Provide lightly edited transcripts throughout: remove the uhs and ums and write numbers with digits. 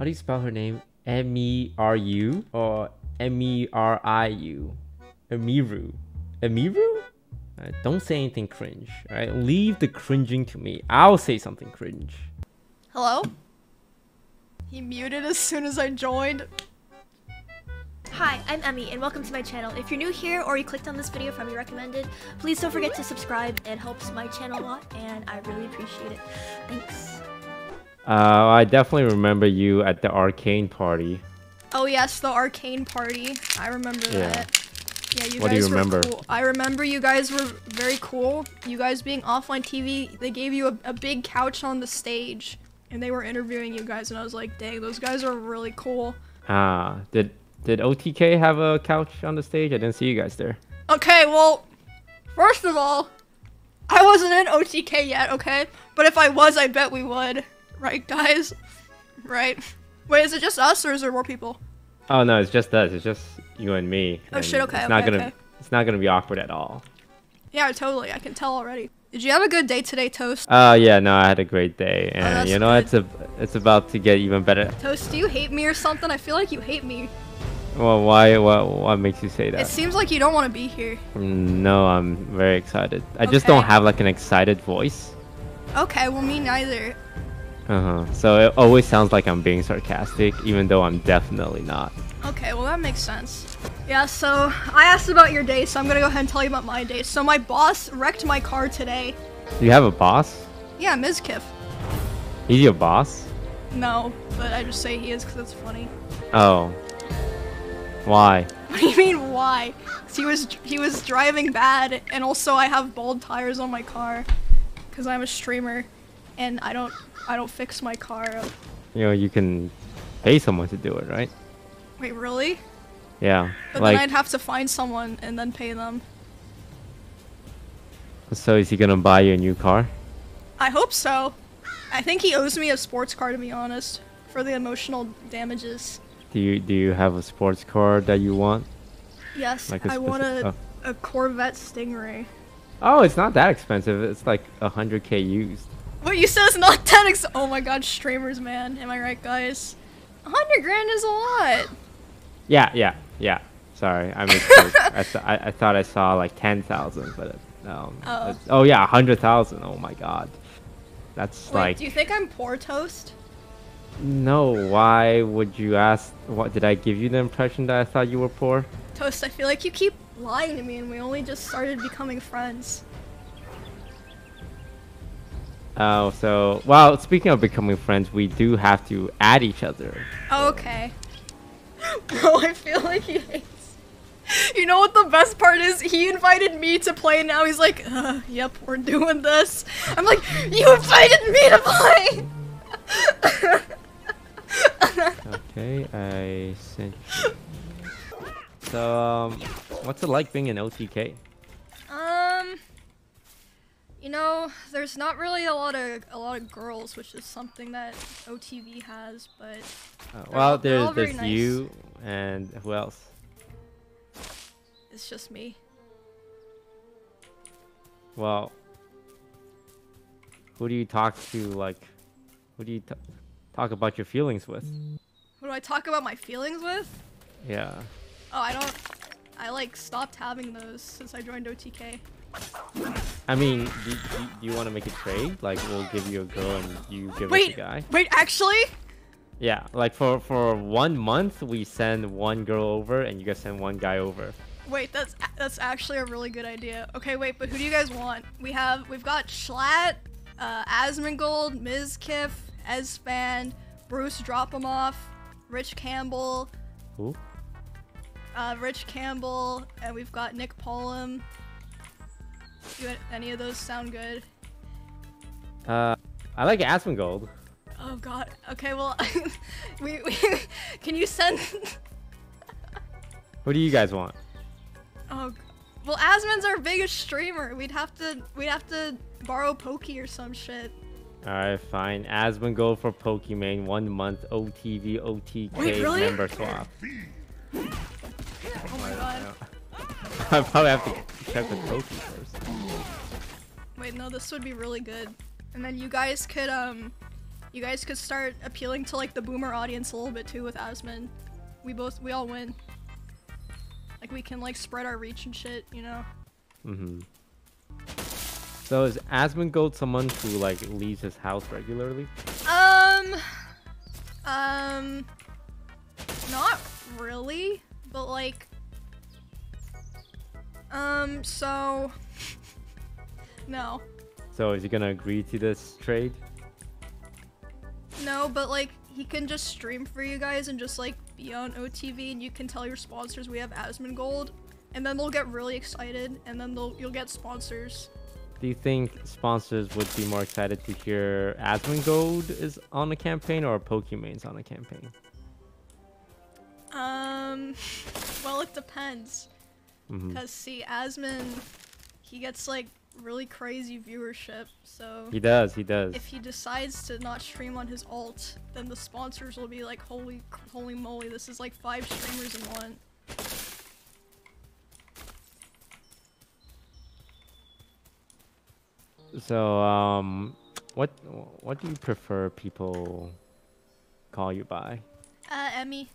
How do you spell her name? M-E-R-U or M-E-R-I-U? Emiru. Emiru? Don't say anything cringe, alright? Leave the cringing to me. I'll say something cringe. Hello? He muted as soon as I joined. Hi, I'm Emmy and welcome to my channel. If you're new here or you clicked on this video from your recommended, please don't forget to subscribe. It helps my channel a lot and I really appreciate it. Thanks. I definitely remember you at the Arcane party. Oh yes, the Arcane party. I remember that. Yeah, you guys were cool. I remember you guys were very cool. You guys being Offline TV, they gave you a big couch on the stage and they were interviewing you guys and I was like, dang, those guys are really cool. Ah, did OTK have a couch on the stage? I didn't see you guys there. Okay, well, first of all, I wasn't in OTK yet, okay? But if I was, I bet we would. Right, guys? Right. Wait, is it just us or is there more people? Oh, no, it's just us. It's just you and me. Oh, and shit, okay, It's not gonna be awkward at all. Yeah, totally. I can tell already. Did you have a good day today, Toast? Yeah, no, I had a great day. And, you know, it's about to get even better. Toast, do you hate me or something? I feel like you hate me. Well, why? What makes you say that? It seems like you don't want to be here. No, I'm very excited. I just don't have like an excited voice. Okay, well, me neither. So it always sounds like I'm being sarcastic, even though I'm definitely not. Okay, well, that makes sense. Yeah, so I asked about your day, so I'm gonna go ahead and tell you about my day. So my boss wrecked my car today. You have a boss? Yeah, Mizkif. He's your boss? No, but I just say he is because it's funny. Oh. Why? What do you mean why? Cause he was driving bad, and also I have bald tires on my car, cause I'm a streamer, and I don't fix my car up. You know, you can pay someone to do it, right? Wait, really? Yeah. But like, then I'd have to find someone and then pay them. So is he gonna buy you a new car? I hope so. I think he owes me a sports car, to be honest, for the emotional damages. Do you have a sports car that you want? Yes, like I want a Corvette Stingray. Oh, it's not that expensive. It's like 100K used. Wait, you said it's not that expensive? Oh my God, streamers, man. Am I right, guys? 100 grand is a lot. Yeah. Sorry, I misspoke. I thought I saw like 10,000, but no. Oh yeah, 100,000. Oh my God, that's like. Do you think I'm poor, Toast? No, why would you ask? What did I give you the impression that I thought you were poor? Toast, I feel like you keep lying to me and we only just started becoming friends. Oh, so, well, speaking of becoming friends, we do have to add each other. Oh, okay. Bro, I feel like he hates. You know what the best part is? He invited me to play and now he's like, yep, we're doing this. I'm like, you invited me to play! Okay, I sent you. So, what's it like being an OTK? You know, there's not really a lot of girls, which is something that OTV has, but well, there's nice. You and who else? It's just me. Well, who do you talk to? Like, who do you talk about your feelings with? What do I talk about my feelings with? Yeah. Oh, I like stopped having those since I joined OTK. I mean, do you want to make a trade? Like, we'll give you a girl and you give us a guy? Wait, actually? Yeah, like for 1 month, we send one girl over and you guys send one guy over. Wait, that's actually a really good idea. Okay, wait, but who do you guys want? We've got Schlatt, Asmongold, Mizkif, Esfand, Bruce, drop him off, Rich Campbell. Who? Rich Campbell, and we've got Nick Polam. Do any of those sound good? I like Asmongold. Oh God. Okay, well, we can you send? What do you guys want? Oh, well, Asmon's our biggest streamer. We'd have to borrow Poki or some shit. Alright, fine. Asmongold for Pokimane, 1 month OTV OTK. Wait, really? Member swap. Oh my God. I probably have to check the Poki first. Wait, no, this would be really good. And then you guys could You guys could start appealing to like the boomer audience a little bit too with Asmon. We all win. Like we can like spread our reach and shit, you know? Mm-hmm. So is Asmongold someone who like leaves his house regularly? Not really, but like, so no. So is he gonna agree to this trade? No, but like he can just stream for you guys and just like be on OTV, and you can tell your sponsors we have Asmongold, and then they'll get really excited, and then you'll get sponsors. Do you think sponsors would be more excited to hear Asmongold is on a campaign or Pokimane's on a campaign? Well, it depends. Mm-hmm. Cause see, Asmon, he gets like really crazy viewership, so he does. If he decides to not stream on his alt, then the sponsors will be like, holy moly, this is like 5 streamers in one. So, what do you prefer people call you by? Emmy.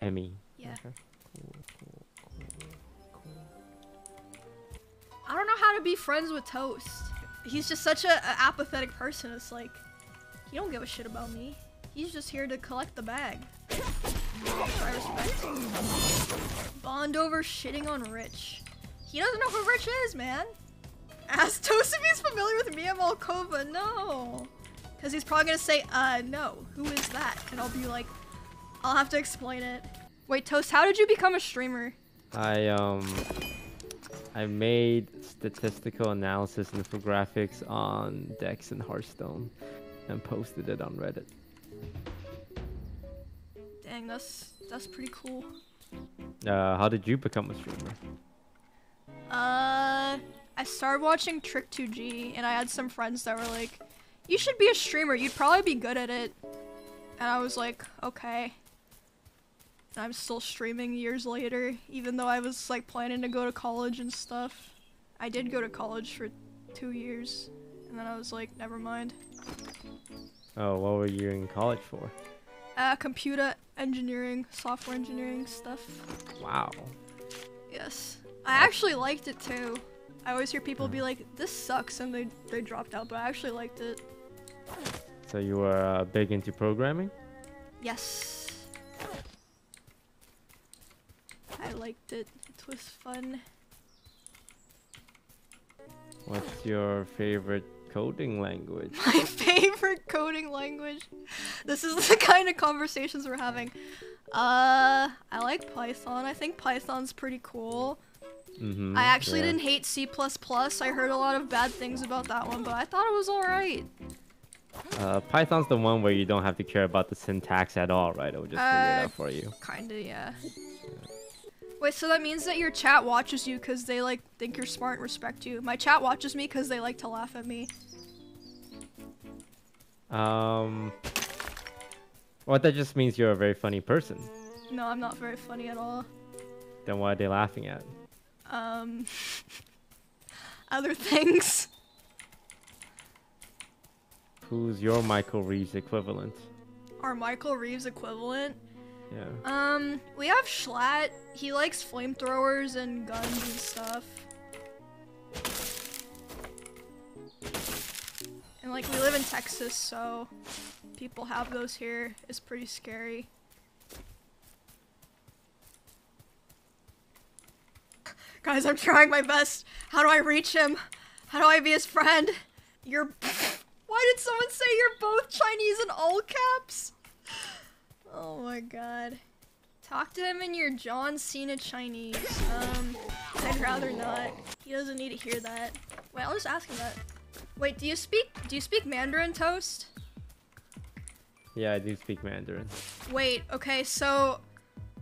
Emmy. Yeah. Okay. Cool. I don't know how to be friends with Toast. He's just such a apathetic person. It's like, he don't give a shit about me. He's just here to collect the bag. I respect. Bond over shitting on Rich. He doesn't know who Rich is, man. Ask Toast if he's familiar with Mia Malkova. No. Because he's probably going to say, no. Who is that? And I'll be like, I'll have to explain it. Wait, Toast, how did you become a streamer? I made statistical analysis and infographics on Dex and Hearthstone and posted it on Reddit. Dang, that's pretty cool. How did you become a streamer? I started watching Trick2G, and I had some friends that were like, you should be a streamer, you'd probably be good at it. And I was like, okay. And I'm still streaming years later, even though I was like planning to go to college and stuff. I did go to college for 2 years, and then I was like, never mind. Oh, what were you in college for? Computer engineering, software engineering stuff. Wow. Yes. I actually liked it too. I always hear people be like, this sucks, and they dropped out, but I actually liked it. So you were big into programming? Yes. I liked it. It was fun. What's your favorite coding language? My favorite coding language? This is the kind of conversations we're having. I like Python. I think Python's pretty cool. Mm-hmm, I actually didn't hate C++. I heard a lot of bad things about that one, but I thought it was alright. Python's the one where you don't have to care about the syntax at all, right? It will just figure it out for you. Kinda, yeah. Wait, so that means that your chat watches you because they like think you're smart and respect you. My chat watches me because they like to laugh at me. Well, that just means you're a very funny person. No, I'm not very funny at all. Then why are they laughing at? Other things. Who's your Michael Reeves equivalent? Our Michael Reeves equivalent? Yeah. We have Schlatt. He likes flamethrowers and guns and stuff. And like we live in Texas, so people have those here. It's pretty scary. Guys, I'm trying my best. How do I reach him? How do I be his friend? You're... Why did someone say you're both Chinese in all caps? Oh my god. Talk to him in your John Cena Chinese. I'd rather not. He doesn't need to hear that. Wait, I'll just ask him that. Wait, do you speak Mandarin, Toast? Yeah, I do speak Mandarin. Wait, okay, so...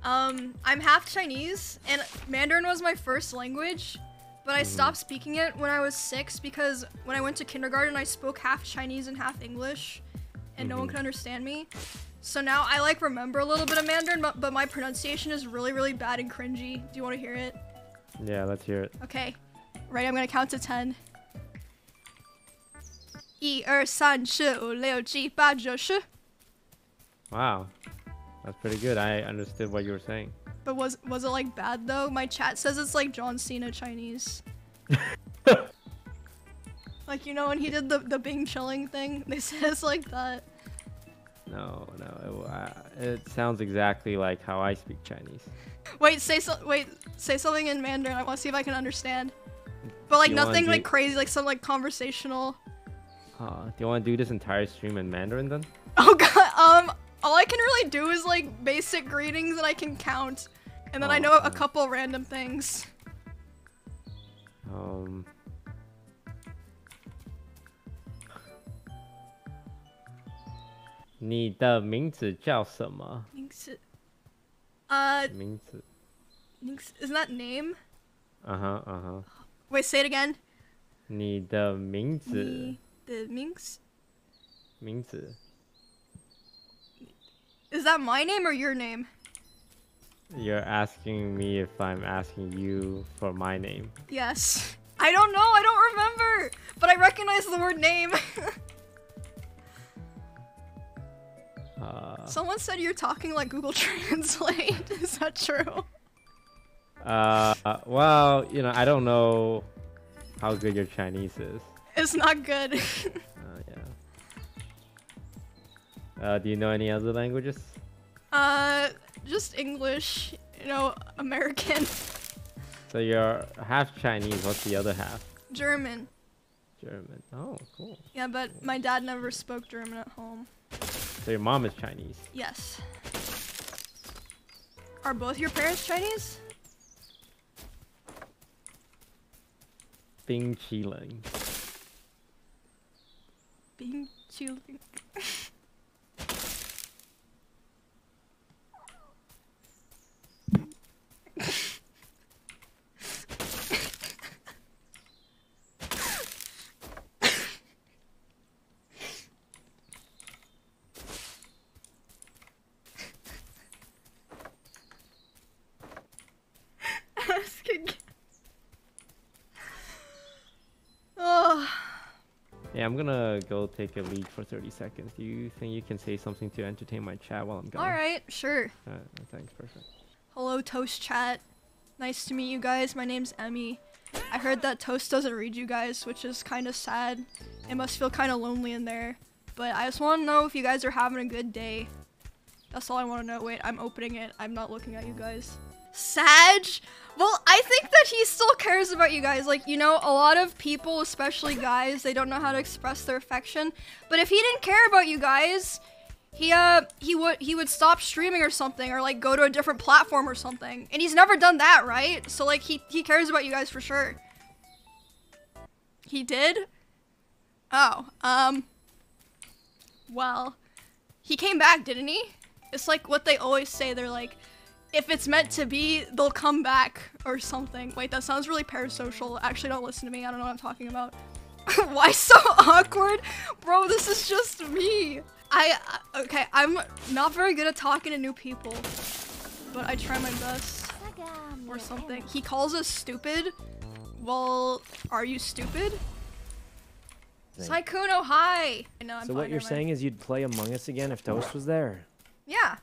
I'm half Chinese, and Mandarin was my first language, but I stopped speaking it when I was 6 because when I went to kindergarten, I spoke half Chinese and half English, and no one could understand me. So now I like remember a little bit of Mandarin, but my pronunciation is really, really bad and cringy. Do you want to hear it? Yeah, let's hear it. Okay. Right, I'm going to count to 10. 1 2 3 4 5 6 7 8 9 10 11 12 13 14 15 16 17 18 19 20 21 22 23 24 25 26 27 28 29 30 31 32 33 34 35 36 37 38 39 40 41 42 43 44 45 46 47 48 49 50 51 52 53 54 55 56 57 58 59 60 61 62 63 64 65 66 67 68 69 70 Wow, that's pretty good. I understood what you were saying. But was it like bad though? My chat says it's like John Cena Chinese. Like, you know, when he did the Bing chilling thing, they said it's like that. No, it sounds exactly like how I speak Chinese. Wait, say something in Mandarin. I want to see if I can understand. But like nothing like crazy, like some like conversational. Do you want to do this entire stream in Mandarin then? Oh god, all I can really do is like basic greetings and I can count. And then I know a couple random things. Isn't that name? Wait, say it again. 你的名字. Is that my name or your name? You're asking me if I'm asking you for my name. Yes. I don't know. I don't remember. But I recognize the word name. Someone said you're talking like Google Translate. Is that true? Well, you know, I don't know how good your Chinese is. It's not good. Do you know any other languages? Just English, you know, American. So you're half Chinese, what's the other half? German. German, oh, cool. Yeah, but my dad never spoke German at home. So your mom is Chinese? Yes. Are both your parents Chinese? Bing Qiling. Bing Qiling. I'm gonna go take a leak for 30 seconds. Do you think you can say something to entertain my chat while I'm gone? Alright, sure. Thanks, perfect. Hello, Toast chat. Nice to meet you guys. My name's Emmy. I heard that Toast doesn't read you guys, which is kind of sad. It must feel kind of lonely in there. But I just want to know if you guys are having a good day. That's all I want to know. Wait, I'm opening it. I'm not looking at you guys. Sag? Well, I think that he still cares about you guys. Like, you know, a lot of people, especially guys, they don't know how to express their affection. But if he didn't care about you guys, he would stop streaming or something, or like go to a different platform or something. And he's never done that, right? So like he cares about you guys for sure. He did? Oh, well, he came back, didn't he? It's like what they always say, they're like, if it's meant to be, they'll come back or something. Wait, that sounds really parasocial. Actually, don't listen to me. I don't know what I'm talking about. Why so awkward? Bro, this is just me. Okay, I'm not very good at talking to new people, but I try my best or something. He calls us stupid. Well, are you stupid? Sykkuno, hi. No, I'm so what you're saying is you'd play Among Us again if Toast was there? Yeah.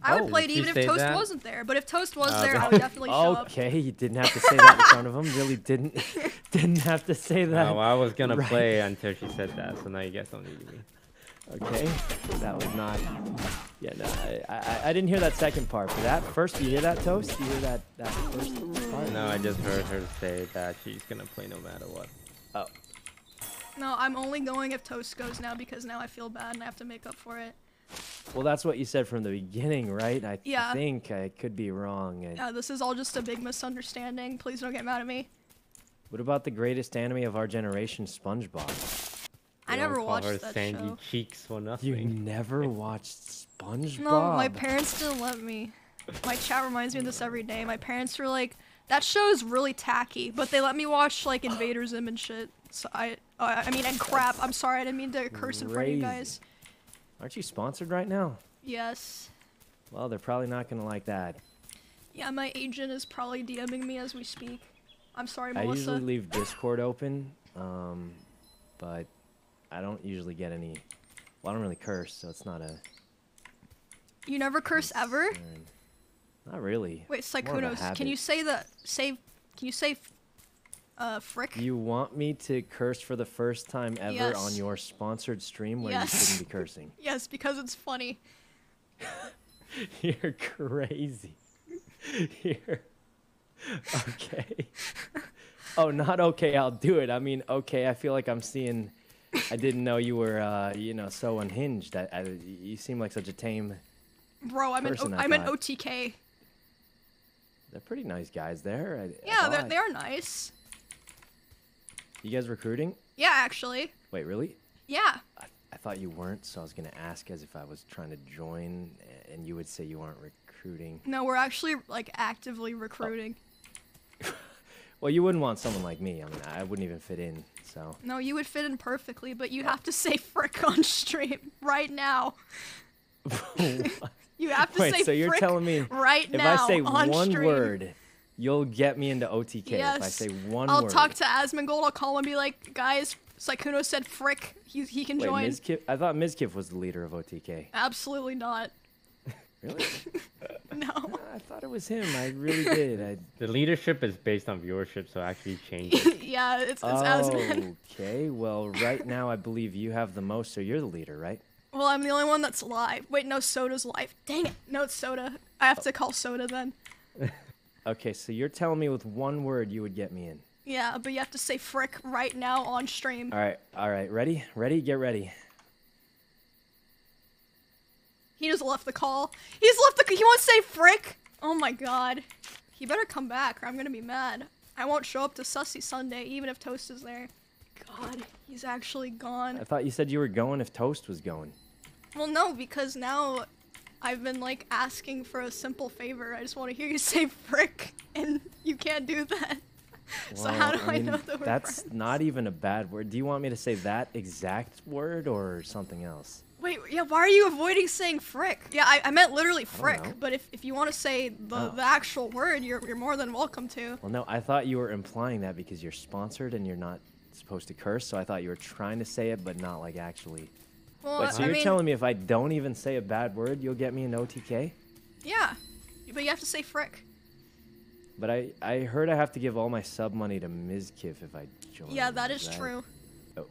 I would play it even if Toast wasn't there, but if Toast was there, I would definitely show up. Okay, you didn't have to say that in front of him. Really didn't have to say that. No, I was gonna play until she said that, so now you guys don't need me. Okay, that was not. Yeah, no, I didn't hear that second part. But that first, you hear that Toast? You hear that first part? No, I just heard her say that she's gonna play no matter what. Oh. No, I'm only going if Toast goes now because now I feel bad and I have to make up for it. Well, that's what you said from the beginning, right? I think I could be wrong. Yeah, this is all just a big misunderstanding. Please don't get mad at me. What about the greatest anime of our generation, SpongeBob? I never watched that show. Cheeks for nothing. You never watched SpongeBob? No, my parents didn't let me. My chat reminds me of this every day. My parents were like, that show is really tacky, but they let me watch like Invader Zim and shit. So I mean, and crap. I'm sorry, I didn't mean to curse in front of you guys. Aren't you sponsored right now? Yes. Well, they're probably not going to like that. Yeah, my agent is probably DMing me as we speak. I'm sorry, Melissa. I usually leave Discord open, but I don't usually get any. Well, I don't really curse, so it's not a. You never curse ever? Not really. Wait, Sykkuno, can you say the save? Can you say, frick? You want me to curse for the first time ever on your sponsored stream where you shouldn't be cursing? Yes, because it's funny. You're crazy. You're okay. Oh, not okay. I'll do it. I mean, okay. I feel like I'm seeing. I didn't know you were, you know, so unhinged. You seem like such a tame. Bro, I'm an OTK. They're pretty nice guys there. Yeah, they are nice. You guys recruiting? Yeah, actually. Wait, really? Yeah. I thought you weren't, so I was gonna ask as if I was trying to join, and you would say you aren't recruiting. No, we're actually like actively recruiting. Oh. Well, you wouldn't want someone like me. I mean, I wouldn't even fit in. So. No, you would fit in perfectly, but you have to say frick on stream right now. You have to say frick right now. Wait, so you're telling me right now if I say one word, you'll get me into OTK? Yes. If I say one word. I'll talk to Asmongold. I'll call him and be like, guys, Sykkuno said frick. He can join. Mizkif? I thought Mizkif was the leader of OTK. Absolutely not. Really? No. I thought it was him. I really did. The leadership is based on viewership, so I actually changed it. Yeah, it's Asmongold. Okay, well, right now I believe you have the most, so you're the leader, right? Well, I'm the only one that's live. Wait, no, Soda's live. Dang it. No, it's Soda. I have to call Soda then. Okay, so you're telling me with one word you would get me in. Yeah, but you have to say frick right now on stream. All right. Ready? Ready? Get ready. He just left the call. He won't say frick. Oh my god. He better come back or I'm gonna be mad. I won't show up to Sussy Sunday even if Toast is there. God, he's actually gone. I thought you said you were going if Toast was going. Well, no, because now I've been like asking for a simple favor. I just want to hear you say frick, and you can't do that. Well, so how do I mean, know that we're that's friends? Not even a bad word. Do you want me to say that exact word or something else? Wait, yeah, why are you avoiding saying frick? Yeah, I meant literally frick, but if you want to say the actual word, you're more than welcome to. Well, no, I thought you were implying that because you're sponsored and you're not supposed to curse, so I thought you were trying to say it, but not like actually. Well, wait, so you're telling me if I don't even say a bad word, you'll get me an OTK? Yeah, but you have to say frick. But I heard I have to give all my sub money to Mizkif if I join. Yeah, that is true.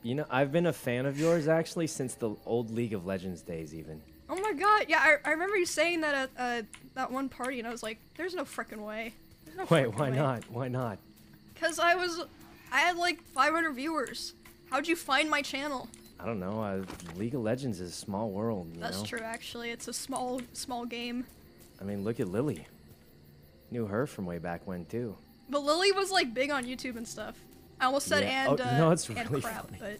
You know, I've been a fan of yours, actually, since the old League of Legends days, even. Oh my god, yeah, I remember you saying that at that one party, and I was like, there's no frickin' way. No Wait, why way. Not? Why not? Because I had like 500 viewers. How'd you find my channel? I don't know, League of Legends is a small world, you know? That's true, actually. It's a small game. I mean, look at Lily. Knew her from way back when, too. But Lily was, like, big on YouTube and stuff. I almost said and no, it's really and crap, funny. But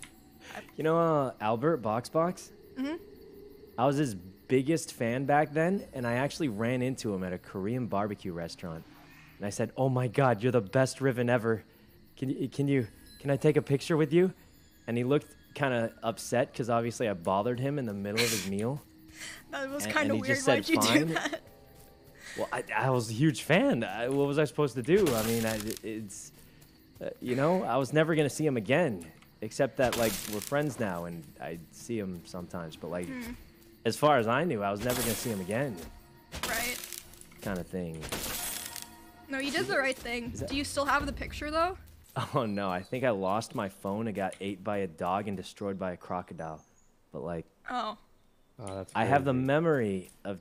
you know Albert Boxbox? Mm-hmm. I was his biggest fan back then, and I actually ran into him at a Korean barbecue restaurant. And I said, "Oh my god, you're the best Riven ever. Can I take a picture with you?" And he looked kind of upset cuz obviously I bothered him in the middle of his meal. That was kind of weird. Why'd you do that? Well, I was a huge fan. What was I supposed to do? I mean, it's you know, I was never gonna see him again, except that like we're friends now and I see him sometimes. But like, as far as I knew, I was never gonna see him again. Right. Kind of thing. No, you did the right thing. Do you still have the picture though? Oh no, I think I lost my phone. It got ate by a dog and destroyed by a crocodile. But like, that's crazy. I have the memory of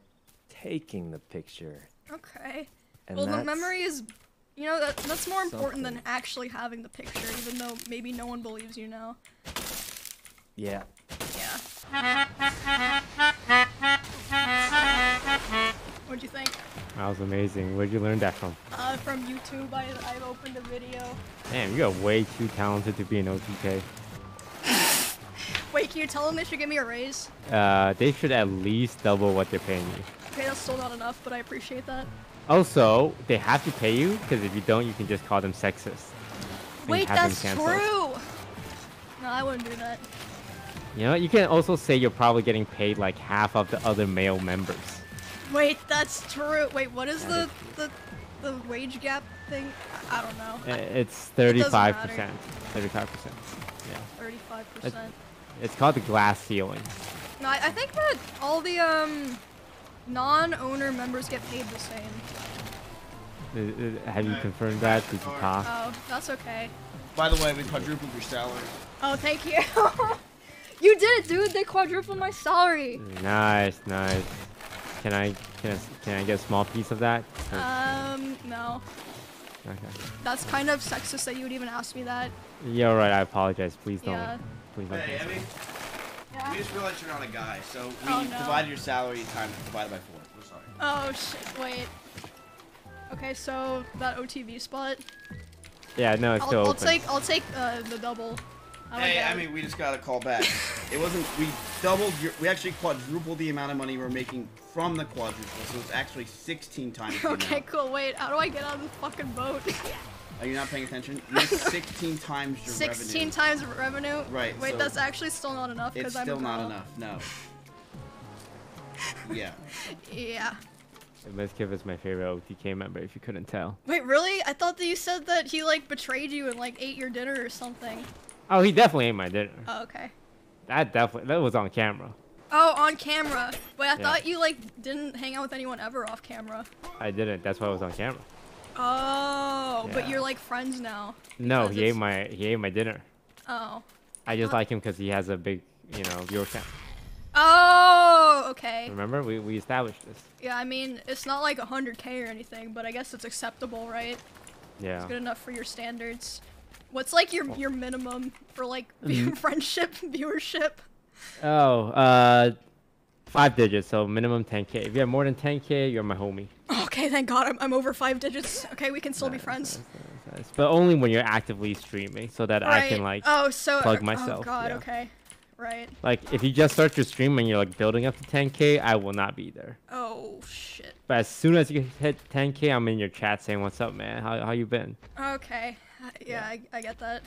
taking the picture. Okay. And well, the memory is. You know, that's more important than actually having the picture, even though maybe no one believes you now. Yeah. Yeah. What'd you think? That was amazing. Where'd you learn that from? From YouTube. I opened a video. Damn, you're way too talented to be an OTK. Wait, can you tell them they should give me a raise? They should at least double what they're paying you. Okay, that's still not enough, but I appreciate that. Also, they have to pay you, because if you don't, you can just call them sexist. Wait, that's true! No, I wouldn't do that. You know, you can also say you're probably getting paid like half of the other male members. Wait, that's true! Wait, what is the wage gap thing? I don't know. It's 35%. 35%. Yeah. 35%. It's called the glass ceiling. No, I think that all the non-owner members get paid the same. Have you confirmed that? Did you talk? Oh, that's okay. By the way, we quadrupled your salary. Oh, thank you. You did it, dude. They quadrupled my salary. Nice, nice. Can I get a small piece of that? No. Okay. That's kind of sexist that you would even ask me that. Yeah, right. I apologize. Please don't. Yeah. Please don't. Hey, Emmy. Yeah. We just realized you're not a guy, so we divided your salary time and divided by 4. We're sorry. Oh shit! Wait. Okay, so that OTV spot. Yeah, no, it's still open. I'll take the double. Hey, I mean, we just got a call back. It wasn't, we doubled your, we actually quadrupled the amount of money we're making from the quadruple, so it's actually 16 times the amount. Okay, cool, wait, how do I get out of the fucking boat? Are you not paying attention? You made 16 times your 16 revenue. 16 times revenue? Right, wait, so that's actually still not enough, because I'm a girl. It's still not enough, no. Yeah. Yeah. Mizkif is my favorite OTK member, if you couldn't tell. Wait, really? I thought that you said that he, like, betrayed you and, like, ate your dinner or something. Oh, he definitely ate my dinner. Oh, okay. That was on camera. Oh, on camera. Wait, I thought you, like, didn't hang out with anyone ever off camera. I didn't. That's why I was on camera. Oh, yeah. But you're, like, friends now. No, he ate my dinner. Oh. I just like him because he has a big, you know, viewer count. Oh, okay. Remember? We established this. Yeah, I mean, it's not like 100K or anything, but I guess it's acceptable, right? Yeah. It's good enough for your standards. What's like your minimum for like friendship viewership? Oh, 5 digits. So minimum 10K. If you have more than 10K, you're my homie. Okay, thank God I'm over 5 digits. Okay, we can still be friends. Nice. But only when you're actively streaming, so that I can like plug myself. Oh God, okay, right. Like if you just start your stream and you're like building up to 10K, I will not be there. Oh shit. But as soon as you hit 10K, I'm in your chat saying, "What's up, man? How you been?" Okay. Yeah, I get that.